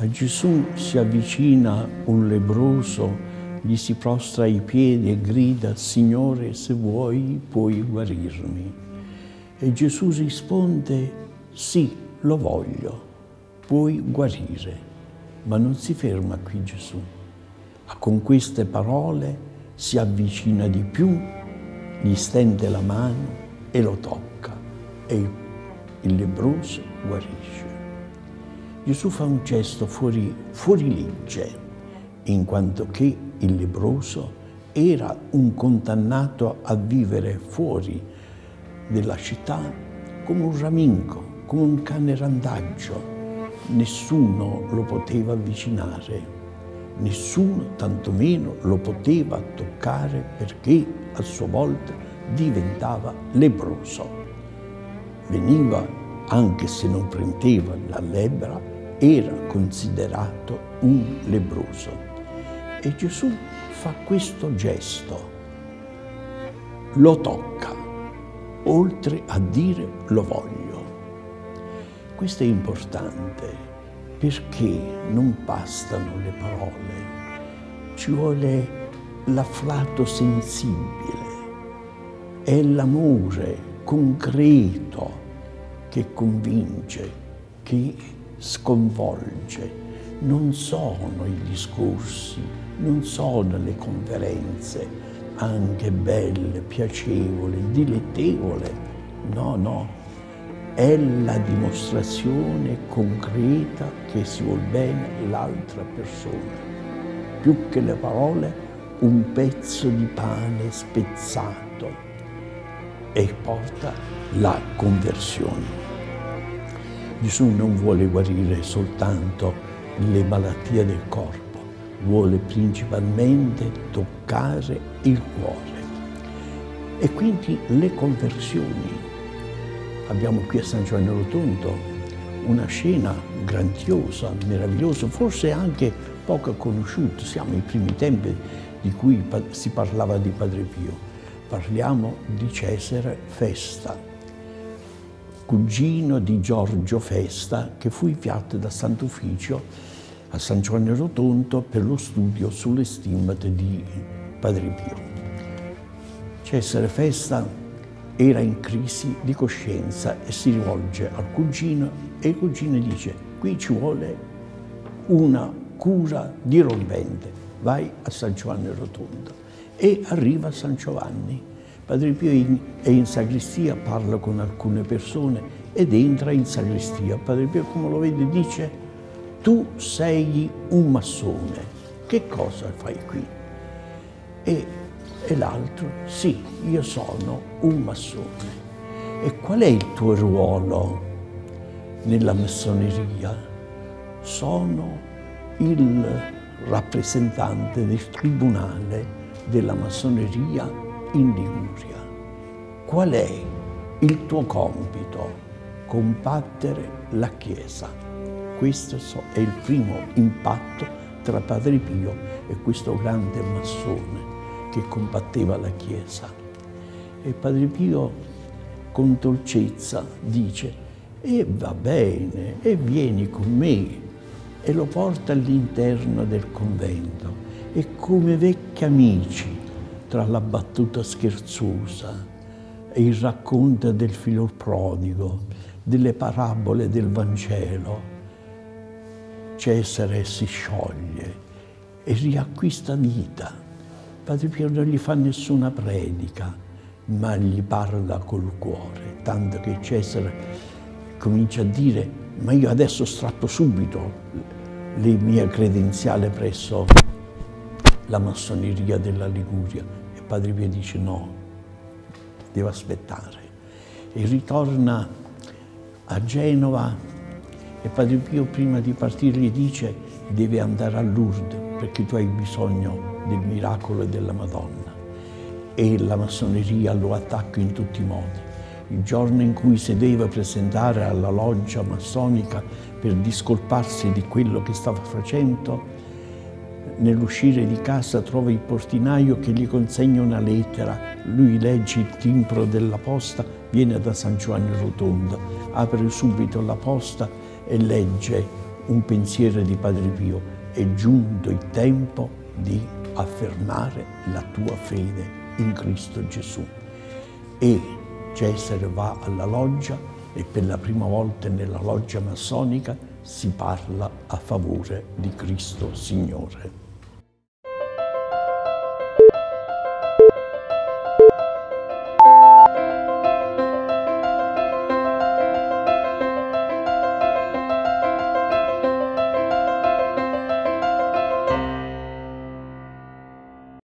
A Gesù si avvicina un lebbroso, gli si prostra ai piedi e grida: «Signore, se vuoi, puoi guarirmi». E Gesù risponde: «Sì, lo voglio, puoi guarire». Ma non si ferma qui Gesù. Con queste parole si avvicina di più, gli stende la mano e lo tocca e il lebbroso guarisce. Gesù fa un gesto fuori legge, in quanto che il lebbroso era un condannato a vivere fuori della città come un raminco, come un cane randaggio. Nessuno lo poteva avvicinare, nessuno tantomeno lo poteva toccare, perché a sua volta diventava lebbroso. Veniva, anche se non prendeva la lebbra, era considerato un lebbroso. E Gesù fa questo gesto, lo tocca, oltre a dire lo voglio. Questo è importante, perché non bastano le parole, ci vuole l'afflato sensibile, è l'amore concreto che convince, che sconvolge. Non sono i discorsi, non sono le conferenze, anche belle, piacevoli, dilettevoli. No, no. È la dimostrazione concreta che si vuol bene l'altra persona. Più che le parole, un pezzo di pane spezzato, e porta la conversione. Gesù non vuole guarire soltanto le malattie del corpo, vuole principalmente toccare il cuore. E quindi le conversioni. Abbiamo qui a San Giovanni Rotondo una scena grandiosa, meravigliosa, forse anche poco conosciuta. Siamo ai primi tempi di cui si parlava di Padre Pio. Parliamo di Cesare Festa, cugino di Giorgio Festa, che fu inviato da Sant'Ufficio a San Giovanni Rotondo per lo studio sulle stimmate di Padre Pio. Cesare Festa era in crisi di coscienza e si rivolge al cugino, e il cugino dice: qui ci vuole una cura dirompente, vai a San Giovanni Rotondo. E arriva a San Giovanni. Padre Pio è in sagrestia, parla con alcune persone ed entra in sagrestia. Padre Pio, come lo vede, dice: tu sei un massone, che cosa fai qui? E l'altro: sì, io sono un massone. E qual è il tuo ruolo nella massoneria? Sono il rappresentante del tribunale della massoneria in Liguria. Qual è il tuo compito? Combattere la Chiesa. Questo è il primo impatto tra Padre Pio e questo grande massone che combatteva la Chiesa. E Padre Pio con dolcezza dice: e va bene, e vieni con me. E lo porta all'interno del convento, e come vecchi amici, tra la battuta scherzosa e il racconto del figlio prodigo, delle parabole del Vangelo, Cesare si scioglie e riacquista vita. Padre Pio non gli fa nessuna predica, ma gli parla col cuore, tanto che Cesare comincia a dire: ma io adesso strappo subito le mie credenziali presso la massoneria della Liguria. E Padre Pio dice: no, devo aspettare. E ritorna a Genova, e Padre Pio, prima di partire, gli dice: devi andare a Lourdes, perché tu hai bisogno del miracolo della Madonna. E la massoneria lo attacca in tutti i modi. Il giorno in cui si deve presentare alla loggia massonica per discolparsi di quello che stava facendo, nell'uscire di casa trova il portinaio che gli consegna una lettera. Lui legge il timbro della posta, viene da San Giovanni Rotondo, apre subito la posta e legge un pensiero di Padre Pio: è giunto il tempo di affermare la tua fede in Cristo Gesù. E Cesare va alla loggia e per la prima volta nella loggia massonica si parla a favore di Cristo Signore.